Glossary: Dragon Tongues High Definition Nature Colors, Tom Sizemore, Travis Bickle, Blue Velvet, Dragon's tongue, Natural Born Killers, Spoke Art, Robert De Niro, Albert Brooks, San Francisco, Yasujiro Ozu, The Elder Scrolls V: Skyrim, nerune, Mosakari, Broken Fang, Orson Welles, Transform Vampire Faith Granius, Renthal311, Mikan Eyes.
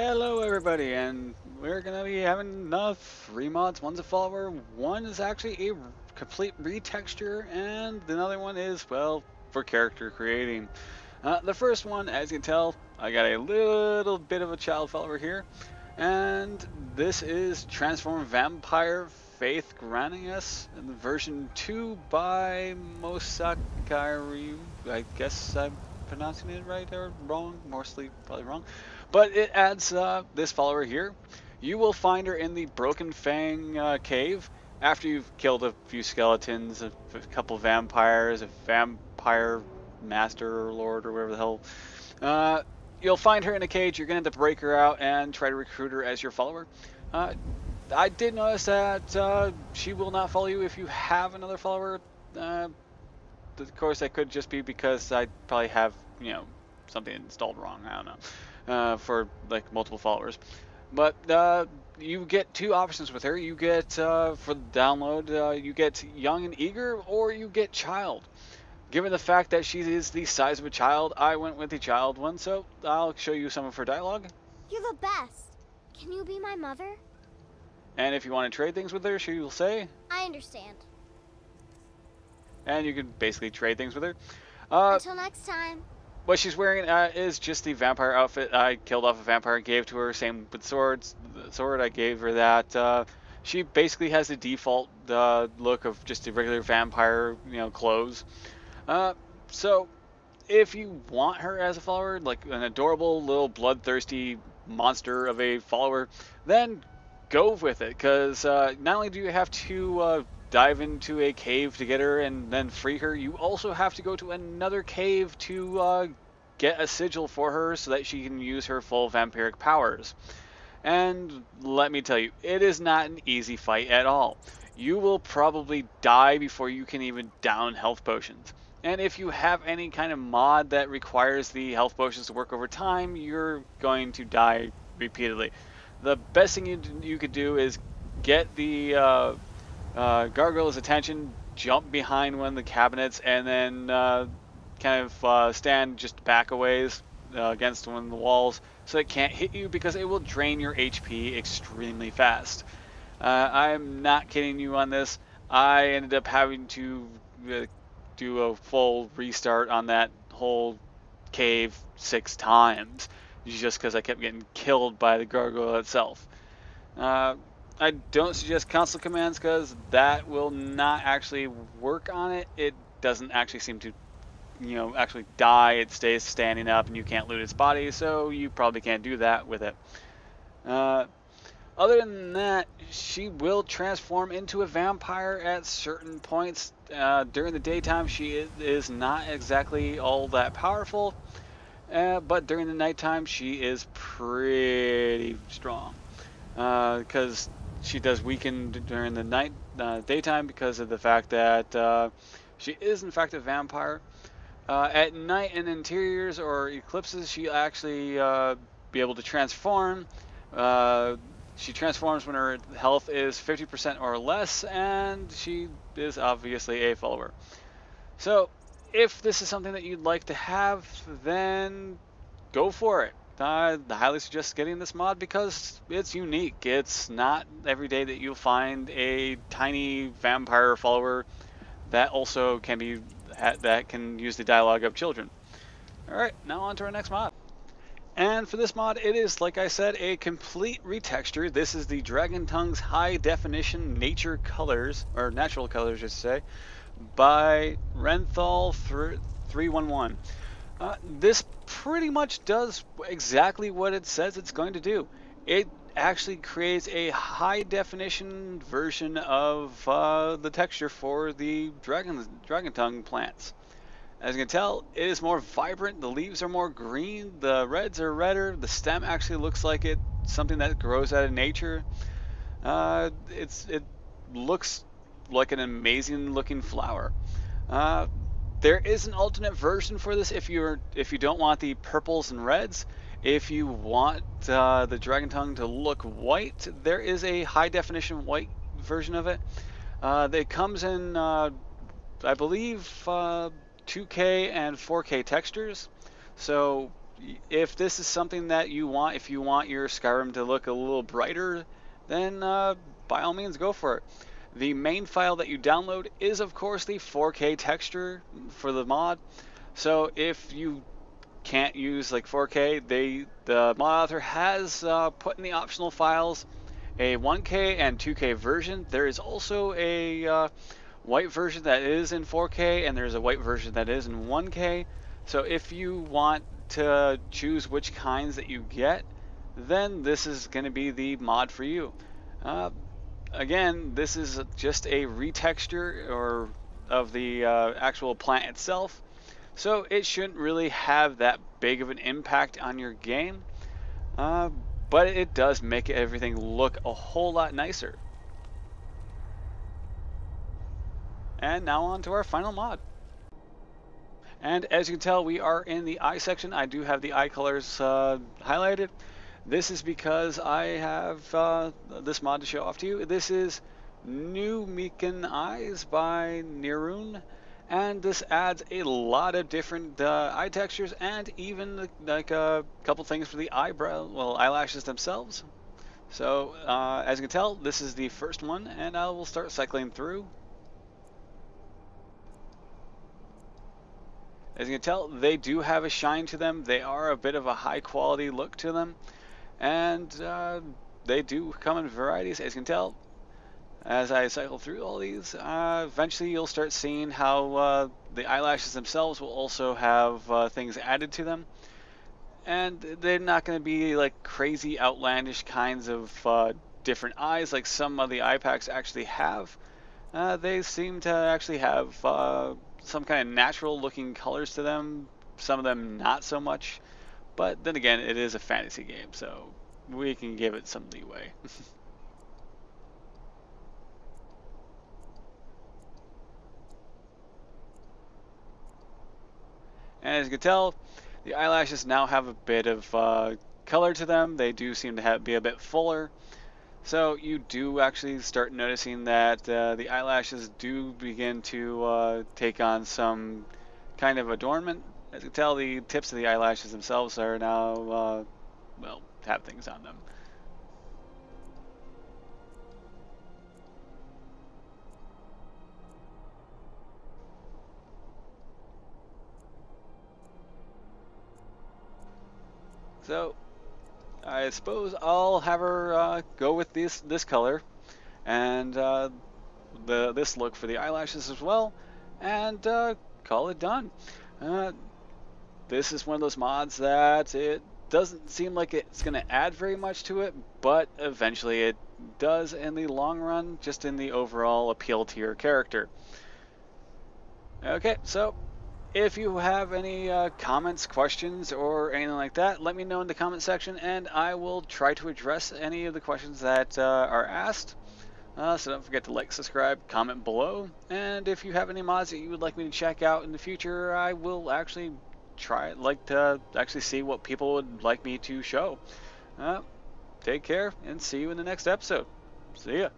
Hello everybody, and we're gonna be having three mods. One's a follower, one is actually a complete retexture, and another one is, well, for character creating. The first one, as you can tell, I got a little bit of a child follower here, and this is Transform Vampire Faith Granius, in version 2 by Mosakari. I guess I'm pronouncing it right or wrong, mostly probably wrong. But it adds this follower here. You will find her in the Broken Fang cave after you've killed a few skeletons, a couple vampires, a vampire master or lord or whatever the hell. You'll find her in a cage. You're going to have to break her out and try to recruit her as your follower. I did notice that she will not follow you if you have another follower. Of course, that could just be because I probably have, you know, something installed wrong. I don't know. For like multiple followers, but you get two options with her. You get for the download, you get young and eager, or you get child. Given the fact that she is the size of a child, I went with the child one, so I'll show you some of her dialogue. You're the best. Can you be my mother? And if you want to trade things with her, she will say, I understand. And you can basically trade things with her. Until next time. What she's wearing is just the vampire outfit. I killed off a vampire and gave to her. Same with swords. The sword, I gave her that. She basically has the default look of just the regular vampire, you know, clothes. So if you want her as a follower, like an adorable little bloodthirsty monster of a follower, then go with it. Because not only do you have to dive into a cave to get her and then free her, you also have to go to another cave to get a sigil for her so that she can use her full vampiric powers. And let me tell you, it is not an easy fight at all. You will probably die before you can even down health potions. And if you have any kind of mod that requires the health potions to work over time, you're going to die repeatedly. The best thing you could do is get the gargoyle's attention, jump behind one of the cabinets, and then kind of stand just back a ways against one of the walls so it can't hit you, because it will drain your HP extremely fast. I'm not kidding you on this. I ended up having to do a full restart on that whole cave 6 times just because I kept getting killed by the gargoyle itself. I don't suggest console commands because that will not actually work on it. It doesn't actually seem to, you know, actually die. It stays standing up and you can't loot its body, so you probably can't do that with it. Other than that, she will transform into a vampire at certain points. During the daytime, she is not exactly all that powerful, but during the nighttime, she is pretty strong because she does weaken during the night, daytime, because of the fact that she is in fact a vampire. At night and interiors or eclipses, she actually be able to transform. She transforms when her health is 50% or less, and she is obviously a follower. So if this is something that you'd like to have, then go for it. I highly suggest getting this mod because it's unique. It's not every day that you'll find a tiny vampire follower that also can be can use the dialogue of children. Alright, now on to our next mod. And for this mod, it is, like I said, a complete retexture. This is the Dragon Tongues High Definition Nature Colors, or Natural Colors, I should say, by Renthal311. This pretty much does exactly what it says it's going to do. It actually creates a high definition version of the texture for the dragon tongue plants. As you can tell, it is more vibrant. The leaves are more green, the reds are redder, the stem actually looks like it something that grows out of nature. It looks like an amazing looking flower. There is an alternate version for this if you don't want the purples and reds. If you want the dragon tongue to look white, there is a high definition white version of it. It comes in, I believe, 2K and 4K textures. So if this is something that you want, if you want your Skyrim to look a little brighter, then by all means go for it. The main file that you download is of course the 4K texture for the mod. So if you can't use like 4K, the mod author has put in the optional files a 1K and 2K version. There is also a white version that is in 4K, and there's a white version that is in 1K. So if you want to choose which kinds that you get, then this is going to be the mod for you. Again, this is just a retexture or of the actual plant itself, so it shouldn't really have that big of an impact on your game, but it does make everything look a whole lot nicer. And now on to our final mod. And as you can tell, we are in the eye section. I do have the eye colors highlighted. This is because I have this mod to show off to you. This is New Mikan Eyes by Nerune, and this adds a lot of different eye textures and even like a couple things for the eyebrow, well, eyelashes themselves. So as you can tell, this is the first one, and I will start cycling through. As you can tell, they do have a shine to them. They are a bit of a high quality look to them. And they do come in varieties, as you can tell. As I cycle through all these, eventually you'll start seeing how the eyelashes themselves will also have things added to them. And they're not going to be like crazy outlandish kinds of different eyes like some of the eye packs actually have. They seem to actually have some kind of natural looking colors to them, some of them not so much. But then again, it is a fantasy game, so we can give it some leeway. And as you can tell, the eyelashes now have a bit of color to them. They do seem to be a bit fuller. So you do actually start noticing that the eyelashes do begin to take on some kind of adornment. As you can tell, the tips of the eyelashes themselves are now, well, have things on them. So, I suppose I'll have her go with this color and this look for the eyelashes as well, and call it done. This is one of those mods that it doesn't seem like it's going to add very much to it, but eventually it does in the long run, just in the overall appeal to your character. Okay, so if you have any comments, questions, or anything like that, let me know in the comment section, and I will try to address any of the questions that are asked. So don't forget to like, subscribe, comment below, and if you have any mods that you would like me to check out in the future, I will actually like to see what people would like me to show. Take care, and see you in the next episode. See ya.